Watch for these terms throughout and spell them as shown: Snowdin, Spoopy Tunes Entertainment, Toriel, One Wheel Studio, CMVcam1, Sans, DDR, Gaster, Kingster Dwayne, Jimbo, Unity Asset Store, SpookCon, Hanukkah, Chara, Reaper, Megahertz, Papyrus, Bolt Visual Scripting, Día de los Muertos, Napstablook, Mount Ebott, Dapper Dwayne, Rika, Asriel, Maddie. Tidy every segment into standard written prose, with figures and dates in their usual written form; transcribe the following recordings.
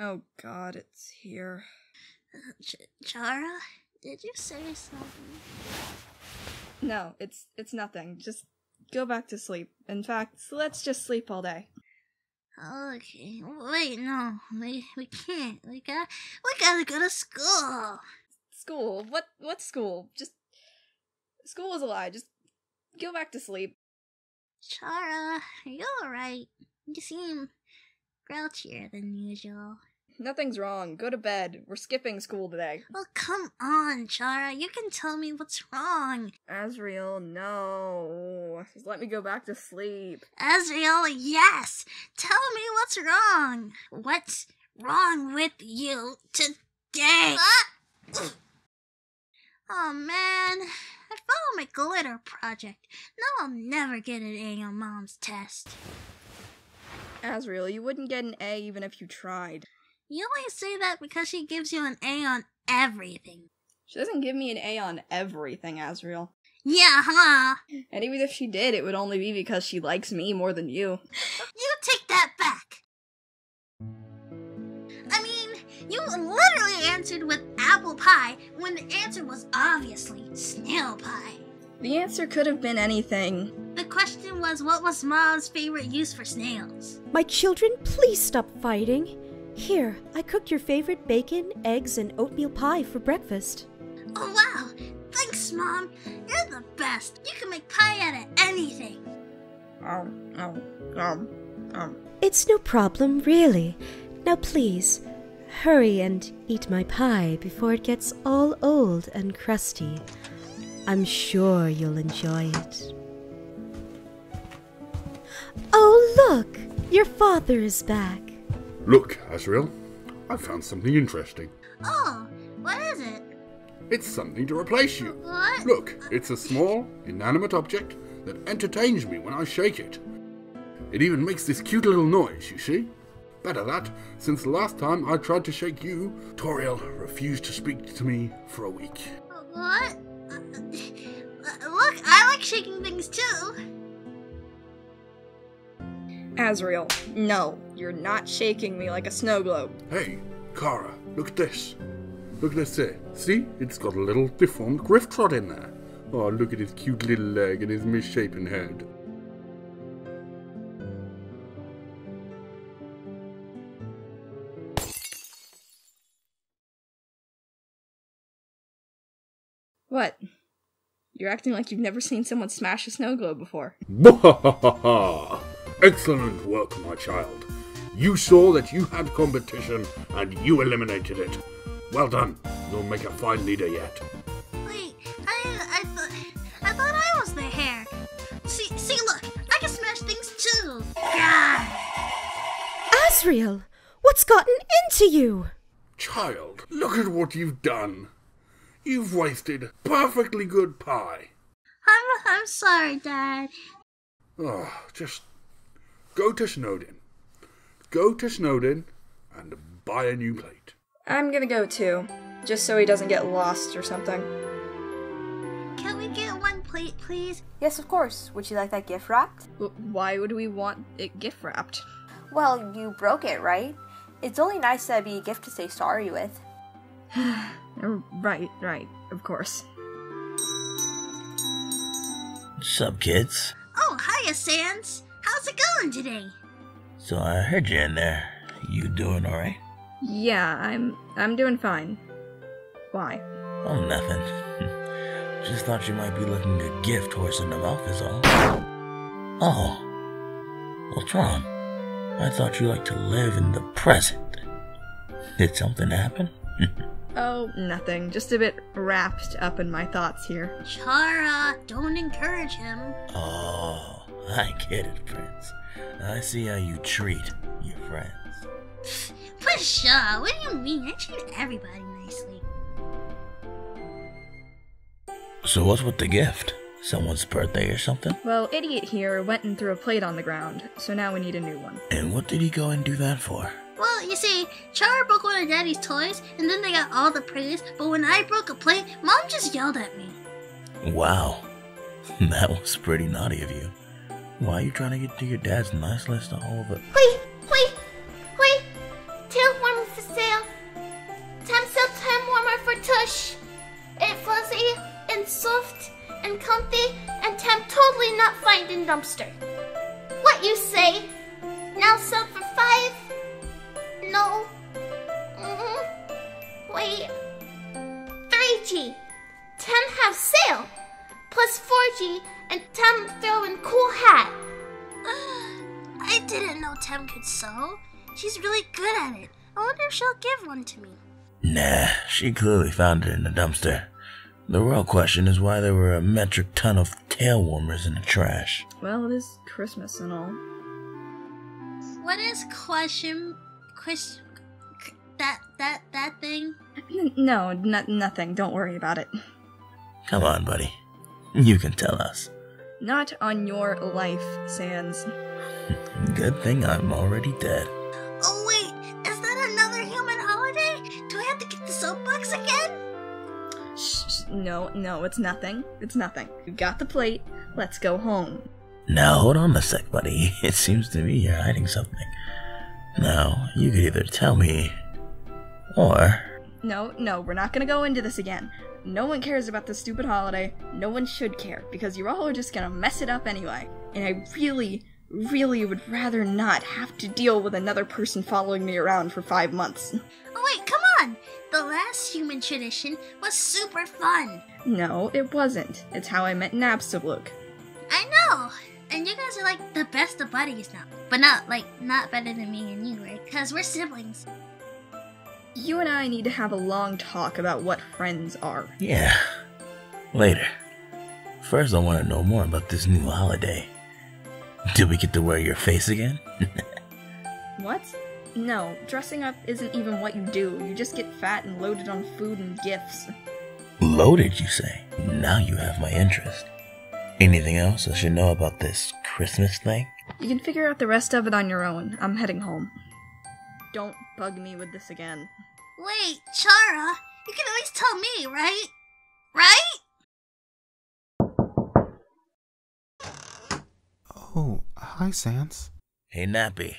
Oh god, it's here. Chara, did you say something? No, it's nothing. Just go back to sleep. In fact, let's just sleep all day. Okay. Wait, no. We can't. We gotta go to school. School? What school? Just school is a lie. Just go back to sleep. Chara, are you alright? You seem grouchier than usual. Nothing's wrong. Go to bed. We're skipping school today. Oh, come on, Chara. You can tell me what's wrong. Asriel, no. Just let me go back to sleep. Asriel, yes. Tell me what's wrong. What's wrong with you today? Ah! Oh, man. I follow my glitter project. Now I'll never get an A on Mom's test. Asriel, you wouldn't get an A even if you tried. You only say that because she gives you an A on everything. She doesn't give me an A on everything, Asriel. Yeah, huh? And even if she did, it would only be because she likes me more than you. You take that back! I mean, you literally answered with apple pie when the answer was obviously snail pie. The answer could have been anything. The question was, what was Mom's favorite use for snails? My children, please stop fighting. Here, I cooked your favorite bacon, eggs, and oatmeal pie for breakfast. Oh wow! Thanks, Mom! You're the best! You can make pie out of anything! It's no problem, really. Now please, hurry and eat my pie before it gets all old and crusty. I'm sure you'll enjoy it. Oh look! Your father is back! Look, Asriel, I found something interesting. Oh, what is it? It's something to replace you. What? Look, it's a small, inanimate object that entertains me when I shake it. It even makes this cute little noise, you see? Better that, since last time I tried to shake you, Toriel refused to speak to me for a week. What? Look, I like shaking things too. Asriel, no, you're not shaking me like a snow globe. Hey, Chara, look at this. Look at this there. See? It's got a little deformed griff trot in there. Oh, look at his cute little leg and his misshapen head. What? You're acting like you've never seen someone smash a snow globe before. Excellent work, my child. You saw that you had competition, and you eliminated it. Well done. You'll make a fine leader yet. Wait, I thought I was the hare. See, look, I can smash things too. God. Asriel, what's gotten into you? Child, look at what you've done. You've wasted perfectly good pie. I'm sorry, Dad. Oh, just... Go to Snowdin and buy a new plate. I'm gonna go too, just so he doesn't get lost or something. Can we get one plate, please? Yes, of course. Would you like that gift wrapped? Why would we want it gift wrapped? Well, you broke it, right? It's only nice to be a gift to say sorry with. Right, of course. What's up, kids? Oh, hiya, Sans! How's it going today? So I heard you in there. You doing alright? Yeah, I'm doing fine. Why? Oh, nothing. Just thought you might be looking a gift horse in the mouth is all. Oh. What's wrong? I thought you liked to live in the present. Did something happen? Oh, nothing. Just a bit wrapped up in my thoughts here. Chara, don't encourage him. Oh. I get it, Prince. I see how you treat your friends. For sure. What do you mean? I treat everybody nicely. So what's with the gift? Someone's birthday or something? Well, idiot here went and threw a plate on the ground, so now we need a new one. And what did he go and do that for? Well, you see, Chara broke one of Daddy's toys, and then they got all the praise, but when I broke a plate, Mom just yelled at me. Wow. That was pretty naughty of you. Why are you trying to get to your dad's nice list all of it? Wait, 2, 1, dumpster. What you say? Now sell for 5? No. Wait. 3G. 10 have sale. Plus 4G and 10 throw in cool hat. I didn't know Tem could sew. She's really good at it. I wonder if she'll give one to me. Nah, she clearly found it in the dumpster. The real question is why there were a metric ton of tail warmers in the trash. Well, it is Christmas and all. What is that thing? No, nothing. Don't worry about it. Come on, buddy. You can tell us. Not on your life, Sans. Good thing I'm already dead. Oh wait, is that another human holiday? Do I have to get the soapbox again? Shh, no, it's nothing. It's nothing. You got the plate. Let's go home. Now hold on a sec, buddy. It seems to me you're hiding something. Now, you could either tell me, or... No, we're not gonna go into this again. No one cares about this stupid holiday. No one should care, because you all are just gonna mess it up anyway. And I really would rather not have to deal with another person following me around for 5 months. Oh wait, come on! The last human tradition was super fun! No, it wasn't. It's how I met Napstablook. I know! And you guys are like the best of buddies now. But not better than me and you, right? Because we're siblings. You and I need to have a long talk about what friends are. Yeah. Later. First I want to know more about this new holiday. Do we get to wear your face again? What? No, dressing up isn't even what you do. You just get fat and loaded on food and gifts. Loaded, you say? Now you have my interest. Anything else I should know about this Christmas thing? You can figure out the rest of it on your own. I'm heading home. Don't bug me with this again. Wait, Chara, you can always tell me, right? Right? Oh, hi, Sans. Hey, Nappy.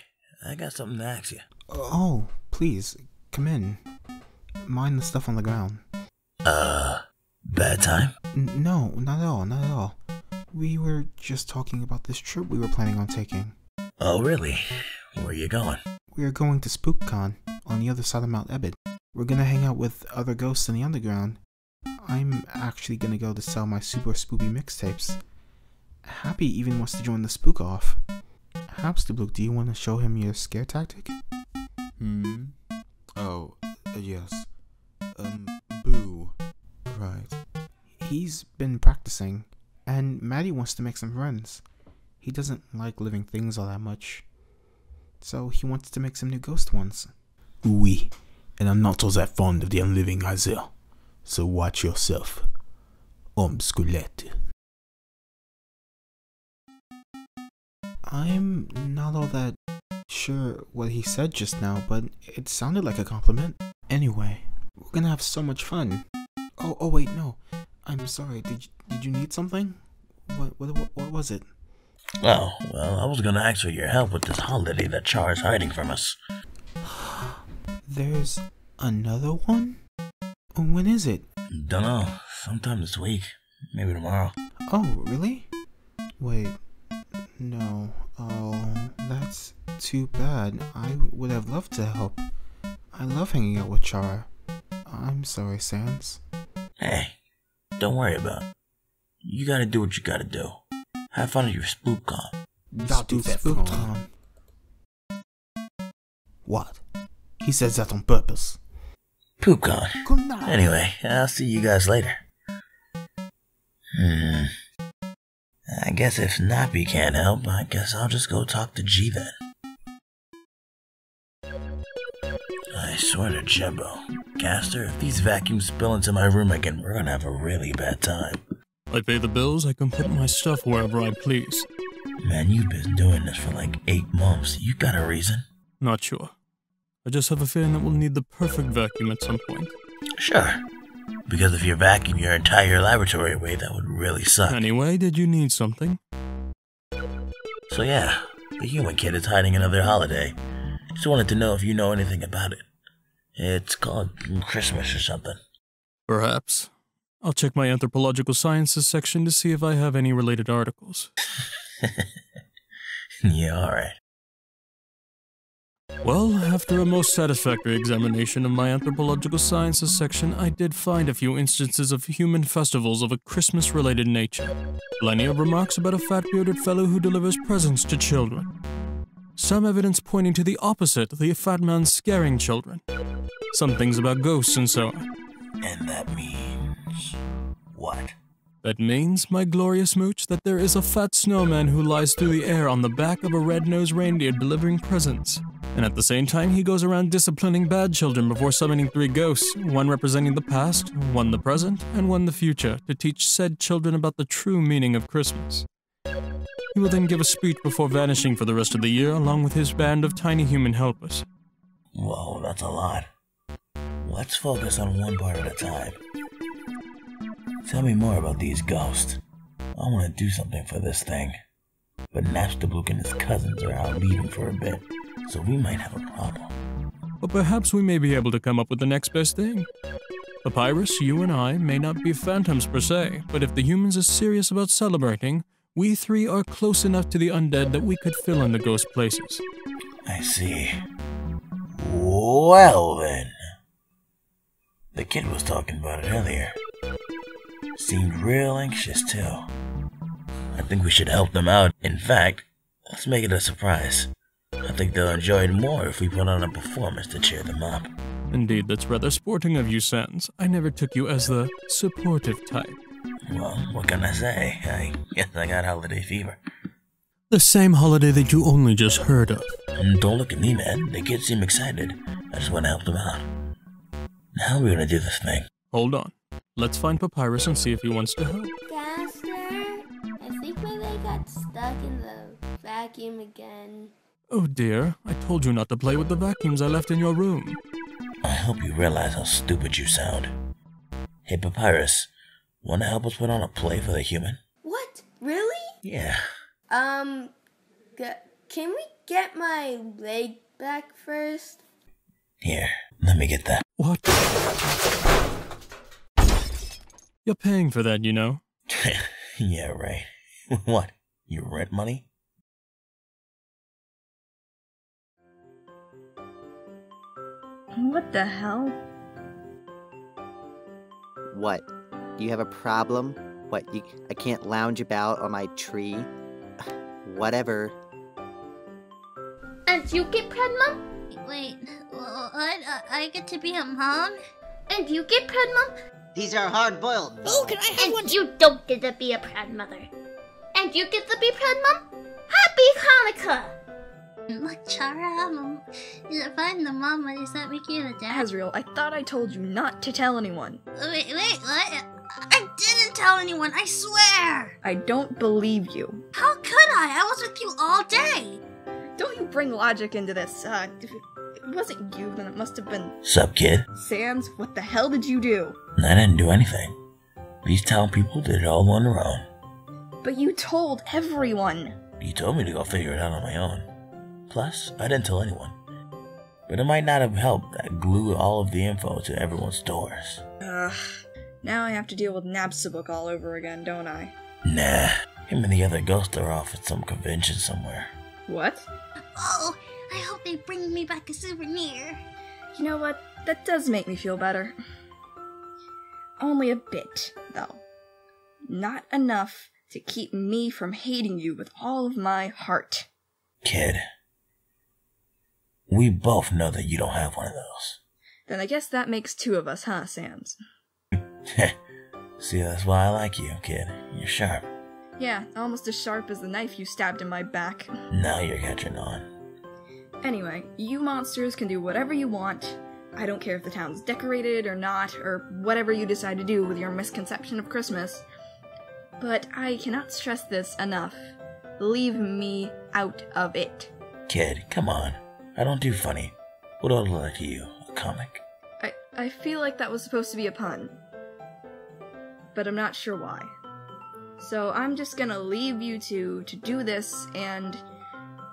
I got something to ask you. Oh, please, come in. Mind the stuff on the ground. Bad time? No, not at all, not at all. We were just talking about this trip we were planning on taking. Oh, really? Where are you going? We are going to SpookCon, on the other side of Mount Ebott. We're gonna hang out with other ghosts in the underground. I'm actually gonna go to sell my super spoopy mixtapes. Happy even wants to join the spook off. Napstablook, do you want to show him your scare tactic? Oh, yes. Boo. Right. He's been practicing, and Maddie wants to make some friends. He doesn't like living things all that much, so he wants to make some new ghost ones. Oui, and I'm not all that fond of the unliving either, so watch yourself. Squelette. I'm not all that sure what he said just now, but it sounded like a compliment. Anyway, we're gonna have so much fun. Oh wait, no. I'm sorry, did you need something? What was it? Oh, well, I was gonna ask for your help with this holiday that Char is hiding from us. There's another one? When is it? Dunno, sometime this week. Maybe tomorrow. Oh, really? Wait. No, oh, that's too bad. I would have loved to help. I love hanging out with Chara. I'm sorry, Sans. Hey, don't worry about it. You gotta do what you gotta do. Have fun at your SpookCon. I'll do that SpookCon. What? He says that on purpose. PoopCon. Anyway, I'll see you guys later. I guess if Nappy can't help, I guess I'll just go talk to G then. I swear to Jimbo, Gaster, if these vacuums spill into my room again, we're gonna have a really bad time. I pay the bills, I can put my stuff wherever I please. Man, you've been doing this for like 8 months. You got a reason? Not sure. I just have a feeling that we'll need the perfect vacuum at some point. Sure. Because if you vacuum your entire laboratory away, that would really suck. Anyway, did you need something? So yeah, the human kid is hiding another holiday. Just wanted to know if you know anything about it. It's called Christmas or something. Perhaps. I'll check my anthropological sciences section to see if I have any related articles. Yeah, alright. Well, after a most satisfactory examination of my anthropological sciences section, I did find a few instances of human festivals of a Christmas-related nature. Plenty of remarks about a fat-bearded fellow who delivers presents to children. Some evidence pointing to the opposite, the fat man scaring children. Some things about ghosts and so on. And that means... what? That means, my glorious mooch, that there is a fat snowman who lies through the air on the back of a red-nosed reindeer delivering presents. And at the same time, he goes around disciplining bad children before summoning three ghosts, one representing the past, one the present, and one the future, to teach said children about the true meaning of Christmas. He will then give a speech before vanishing for the rest of the year, along with his band of tiny human helpers. Whoa, that's a lot. Let's focus on one part at a time. Tell me more about these ghosts. I want to do something for this thing. But Napstablook and his cousins are out leaving for a bit, so we might have a problem. But perhaps we may be able to come up with the next best thing. Papyrus, you and I may not be phantoms per se, but if the humans are serious about celebrating, we three are close enough to the undead that we could fill in the ghost places. I see. Well then. The kid was talking about it earlier. Seemed real anxious too. I think we should help them out. In fact, let's make it a surprise. I think they'll enjoy it more if we put on a performance to cheer them up. Indeed, that's rather sporting of you, Sans. I never took you as the supportive type. Well, what can I say? I guess I got holiday fever. The same holiday that you only just heard of. Don't look at me, man. The kids seem excited. I just want to help them out. How are we gonna do this thing? Hold on. Let's find Papyrus and see if he wants to help. Gaster, I think maybe I got stuck in the vacuum again. Oh dear, I told you not to play with the vacuums I left in your room. I hope you realize how stupid you sound. Hey Papyrus, wanna help us put on a play for the human? What? Really? Yeah. Can we get my leg back first? Here, let me get that. What? You're paying for that, you know. Yeah, right. What? Your rent money? What the hell? What? Do you have a problem? What, I can't lounge about on my tree? Whatever. And you get pregnant? Wait, what? I get to be a mom? And you get pregnant? These are hard-boiled. Oh, can I have and one? And you don't get to be a proud mother. And you get to be proud mom? Happy Hanukkah! Look, Chara, if I'm the mama, does that make you the dad? Asriel, I thought I told you not to tell anyone. Wait, what? I didn't tell anyone, I swear! I don't believe you. How could I? I was with you all day! Don't you bring logic into this. If it wasn't you, then it must have been... Sup, kid? Sans, what the hell did you do? I didn't do anything. These town people did it all on their own. But you told everyone. You told me to go figure it out on my own. Plus, I didn't tell anyone. But it might not have helped that I glued all of the info to everyone's doors. Ugh. Now I have to deal with Napstablook all over again, don't I? Nah. Him and the other ghosts are off at some convention somewhere. What? Oh, I hope they bring me back a souvenir. You know what? That does make me feel better. Only a bit, though. Not enough to keep me from hating you with all of my heart. Kid, we both know that you don't have one of those. Then I guess that makes two of us, huh, Sans? See, that's why I like you, kid. You're sharp. Yeah, almost as sharp as the knife you stabbed in my back. Now you're catching on. Anyway, you monsters can do whatever you want. I don't care if the town's decorated or not, or whatever you decide to do with your misconception of Christmas. But I cannot stress this enough. Leave me out of it. Kid, come on. I don't do funny. What do I look like to you? A comic? I feel like that was supposed to be a pun. But I'm not sure why. So I'm just gonna leave you two to do this and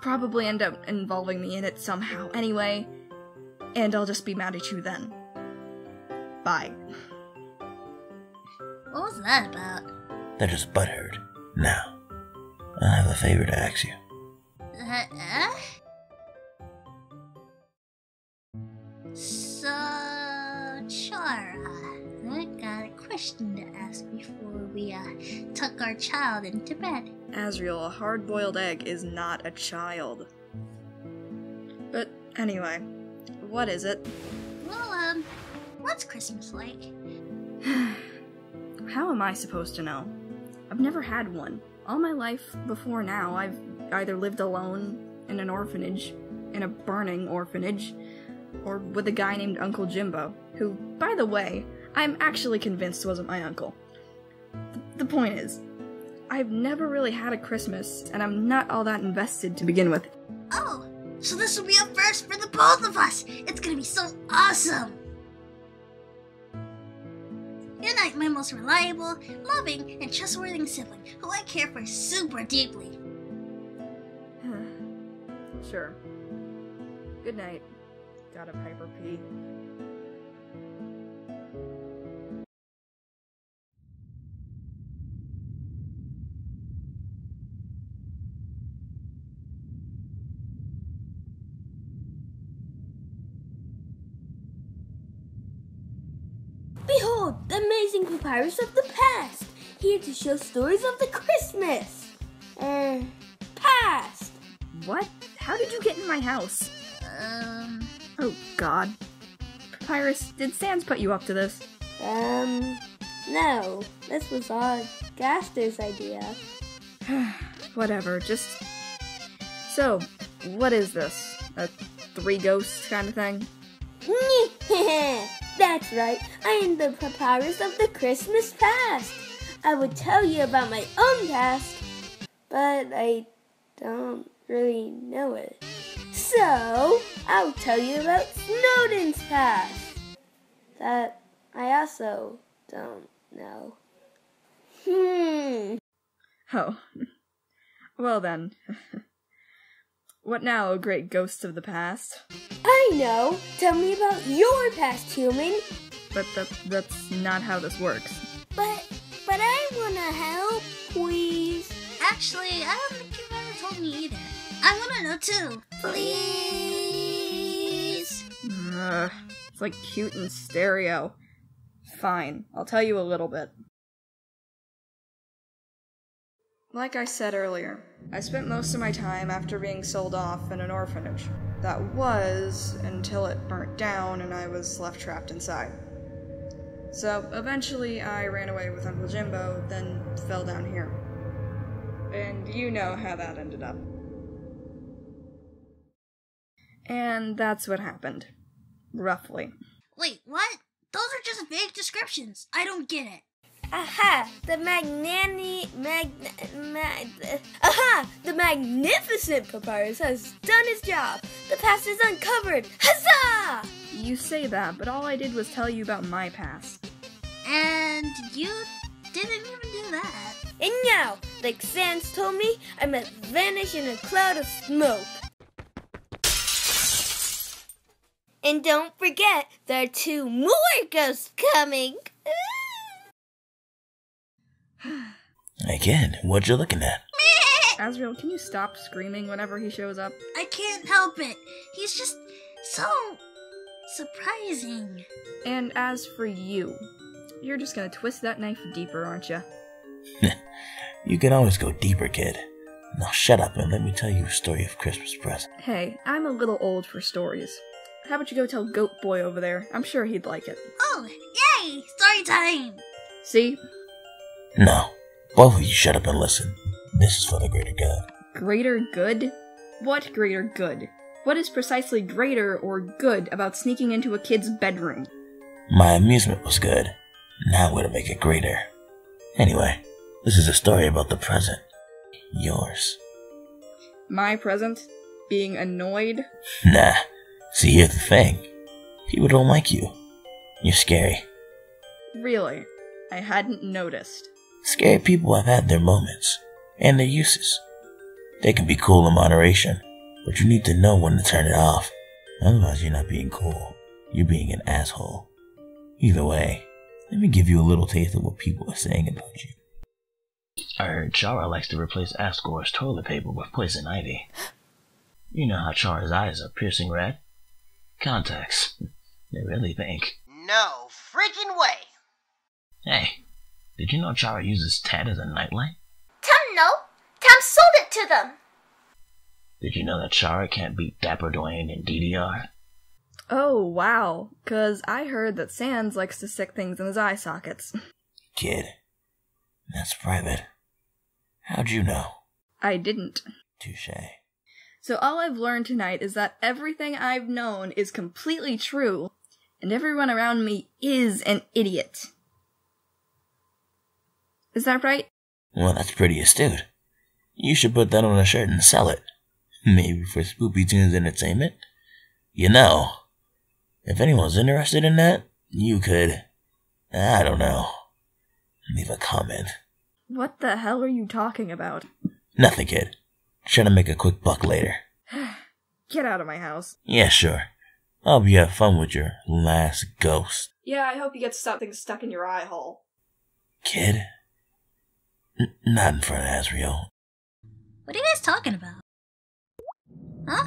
probably end up involving me in it somehow anyway, and I'll just be mad at you then. Bye. What was that about? They're just butthurt. Now, I have a favor to ask you. So, Chara, I got a question to ask before we tuck our child into bed. Asriel, a hard-boiled egg is not a child. But anyway, what is it? Well, what's Christmas like? How am I supposed to know? I've never had one. All my life before now, I've either lived alone in an orphanage, in a burning orphanage, or with a guy named Uncle Jimbo, who, by the way, I'm actually convinced wasn't my uncle. The point is, I've never really had a Christmas, and I'm not all that invested to begin with. Oh, so this will be a first for the both of us! It's gonna be so awesome! You're like my most reliable, loving, and trustworthy sibling, who I care for super deeply. Sure. Good night. Gotta Piper pee. Behold, the amazing papyrus of the past, here to show stories of the Christmas past. What? How did you get in my house? Oh God, Papyrus, did Sans put you up to this? No. This was all Gaster's idea. Whatever. Just so, what is this? A three ghosts kind of thing? That's right, I am the papyrus of the Christmas past. I would tell you about my own past, but I don't really know it. So, I'll tell you about Snowdin's past, that I also don't know. Oh. Well then. What now, great ghosts of the past? I know! Tell me about your past, human! But that's not how this works. But I wanna help, please. Actually, I don't think you've ever told me either. I wanna know too! Please! It's like cute in stereo. Fine, I'll tell you a little bit. Like I said earlier, I spent most of my time after being sold off in an orphanage. That was until it burnt down and I was left trapped inside. So eventually I ran away with Uncle Jimbo, then fell down here. And you know how that ended up. And that's what happened. Roughly. Wait, what? Those are just vague descriptions. I don't get it. Aha! The magnificent papyrus has done his job! The past is uncovered! Huzzah! You say that, but all I did was tell you about my past. And you didn't even do that. And now, like Sans told me, I must vanish in a cloud of smoke. And don't forget, there are two more ghosts coming! Hey kid, what you looking at? Asriel, can you stop screaming whenever he shows up? I can't help it. He's just so surprising. And as for you, you're just gonna twist that knife deeper, aren't you? You can always go deeper, kid. Now shut up and let me tell you a story of Christmas present. Hey, I'm a little old for stories. How about you go tell Goat Boy over there? I'm sure he'd like it. Oh, yay! Story time! See? No. Both of you shut up and listen. This is for the greater good. Greater good? What greater good? What is precisely greater or good about sneaking into a kid's bedroom? My amusement was good. Now we're to make it greater. Anyway, this is a story about the present. Yours. My present? Being annoyed? Nah. See, here's the thing. People don't like you. You're scary. Really? I hadn't noticed. Scary people have had their moments, and their uses. They can be cool in moderation, but you need to know when to turn it off. Otherwise you're not being cool, you're being an asshole. Either way, let me give you a little taste of what people are saying about you. I heard Chara likes to replace Asgore's toilet paper with poison ivy. You know how Chara's eyes are piercing red? Contacts. They really think. No freaking way! Hey, did you know Chara uses Tad as a nightlight? Tam no! Tam sold it to them! Did you know that Chara can't beat Dapper Dwayne in DDR? Oh, wow. 'Cause I heard that Sans likes to stick things in his eye sockets. Kid, that's private. How'd you know? I didn't. Touché. So all I've learned tonight is that everything I've known is completely true, and everyone around me is an idiot. Is that right? Well, that's pretty astute. You should put that on a shirt and sell it. Maybe for Spoopy Tunes Entertainment? You know, if anyone's interested in that, you could, I don't know, leave a comment. What the hell are you talking about? Nothing, kid. Trying to make a quick buck later. Get out of my house. Yeah, sure. I hope you have fun with your last ghost. Yeah, I hope you get something stuck in your eye hole. Kid? Not in front of Asriel. What are you guys talking about? Huh?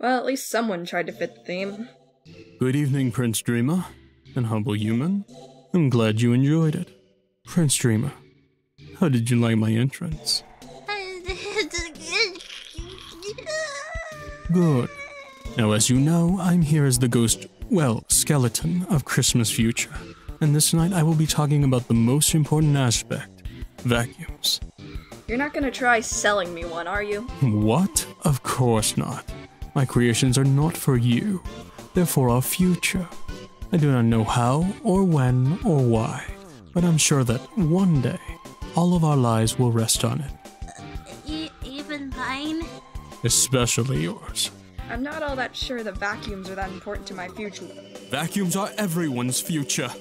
Well, at least someone tried to fit the theme. Good evening, Prince Dreamer, and humble human. I'm glad you enjoyed it. Prince Dreamer, how did you like my entrance? Good. Now, as you know, I'm here as the ghost, well, skeleton of Christmas Future. And this night I will be talking about the most important aspect, vacuums. You're not gonna try selling me one, are you? What? Of course not. My creations are not for you, they're for our future. I do not know how, or when, or why, but I'm sure that one day, all of our lives will rest on it. Even mine? Especially yours. I'm not all that sure that vacuums are that important to my future. Vacuums are everyone's future.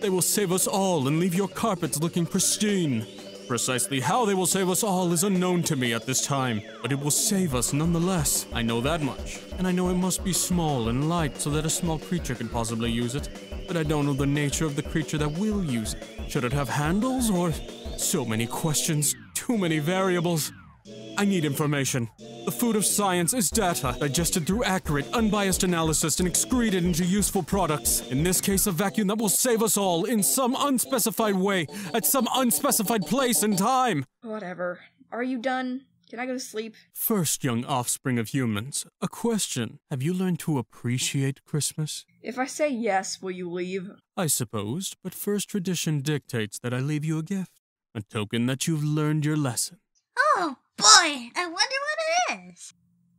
They will save us all and leave your carpets looking pristine. Precisely how they will save us all is unknown to me at this time, but it will save us nonetheless. I know that much, and I know it must be small and light so that a small creature can possibly use it, but I don't know the nature of the creature that will use it. Should it have handles or... So many questions, too many variables. I need information. The food of science is data, digested through accurate, unbiased analysis and excreted into useful products. In this case, a vacuum that will save us all in some unspecified way, at some unspecified place and time. Whatever. Are you done? Can I go to sleep? First, young offspring of humans, a question. Have you learned to appreciate Christmas? If I say yes, will you leave? I supposed, but first tradition dictates that I leave you a gift. A token that you've learned your lesson. Oh! Boy, I wonder what it is.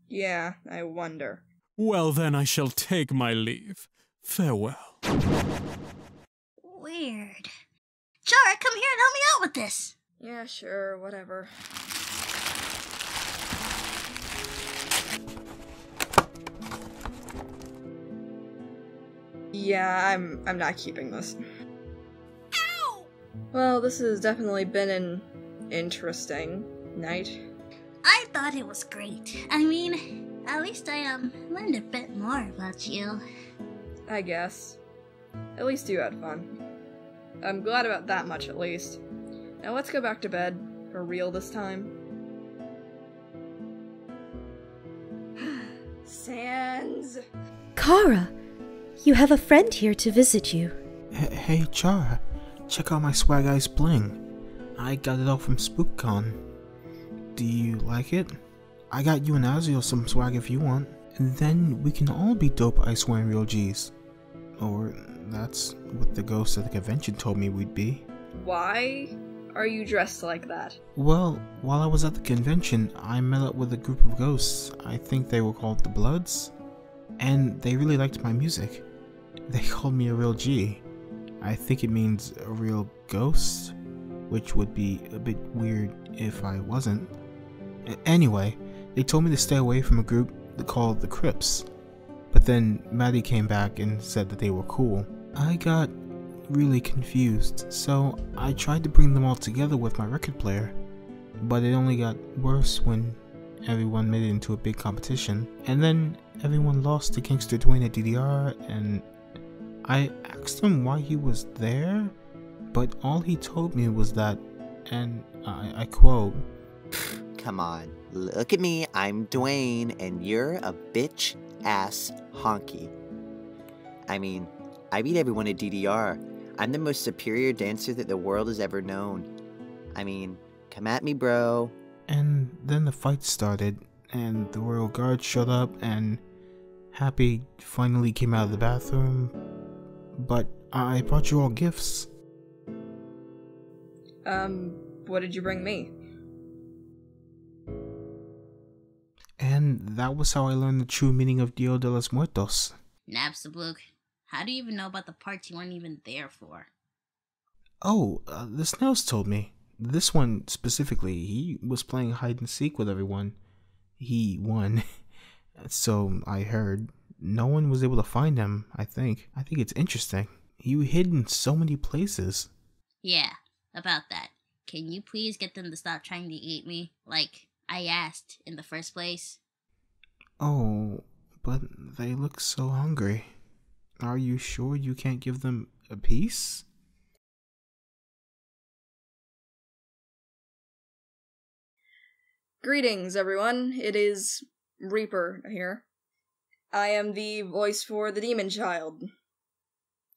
Yeah, I wonder. Well, then I shall take my leave. Farewell. Weird. Chara, come here and help me out with this. Yeah, sure, whatever. Yeah, I'm not keeping this. Ow! Well, this has definitely been an interesting night. I thought it was great. I mean, at least I, learned a bit more about you. I guess. At least you had fun. I'm glad about that much, at least. Now let's go back to bed. For real this time. Sans! Chara! You have a friend here to visit you. Hey, Chara. Check out my Swag Eyes bling. I got it all from SpookCon. Do you like it? I got you and Asriel some swag if you want. And then we can all be dope Ice Wine Real G's. Or That's what the ghost at the convention told me we'd be. Why are you dressed like that? Well, while I was at the convention, I met up with a group of ghosts. I think they were called the Bloods, and they really liked my music. They called me a real G. I think it means a real ghost, which would be a bit weird if I wasn't. Anyway, they told me to stay away from a group called the Crips, but then Maddie came back and said that they were cool. I got really confused, so I tried to bring them all together with my record player, but it only got worse when everyone made it into a big competition, and then everyone lost to Kingster Dwayne at DDR, and I asked him why he was there, but all he told me was that, and I quote, "Come on, look at me, I'm Dwayne, and you're a bitch-ass honky. I mean, I beat everyone at DDR. I'm the most superior dancer that the world has ever known. I mean, come at me, bro." And then the fight started, and the Royal Guard showed up, and Happy finally came out of the bathroom. But I brought you all gifts. What did you bring me? And that was how I learned the true meaning of Día de los Muertos. Napstablook, how do you even know about the parts you weren't even there for? Oh, the Snails told me. This one specifically, he was playing hide and seek with everyone. He won. So I heard. No one was able to find him, I think. I think it's interesting. You hid in so many places. Yeah, about that. Can you please get them to stop trying to eat me? Like I asked in the first place. Oh, but they look so hungry. Are you sure you can't give them a piece? Greetings, everyone. It is Reaper here. I am the voice for the Demon Child.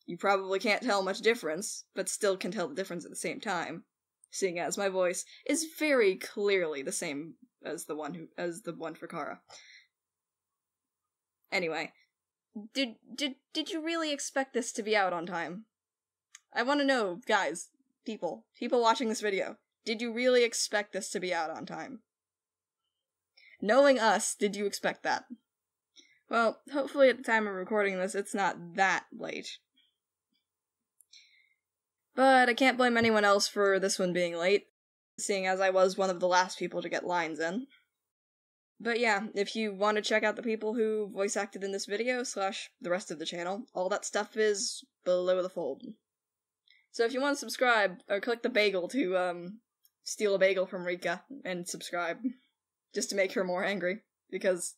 You probably can't tell much difference, but still can tell the difference at the same time, seeing as my voice is very clearly the same as the one for Chara. Anyway, did you really expect this to be out on time? I want to know, guys, people watching this video, did you really expect this to be out on time? Knowing us, did you expect that? Well, hopefully at the time of recording this, it's not that late. But I can't blame anyone else for this one being late, seeing as I was one of the last people to get lines in. But yeah, if you want to check out the people who voice acted in this video, / the rest of the channel, all that stuff is below the fold. So if you want to subscribe, or click the bagel to, steal a bagel from Rika and subscribe. Just to make her more angry, because,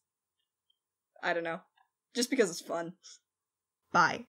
I don't know. Just because it's fun. Bye.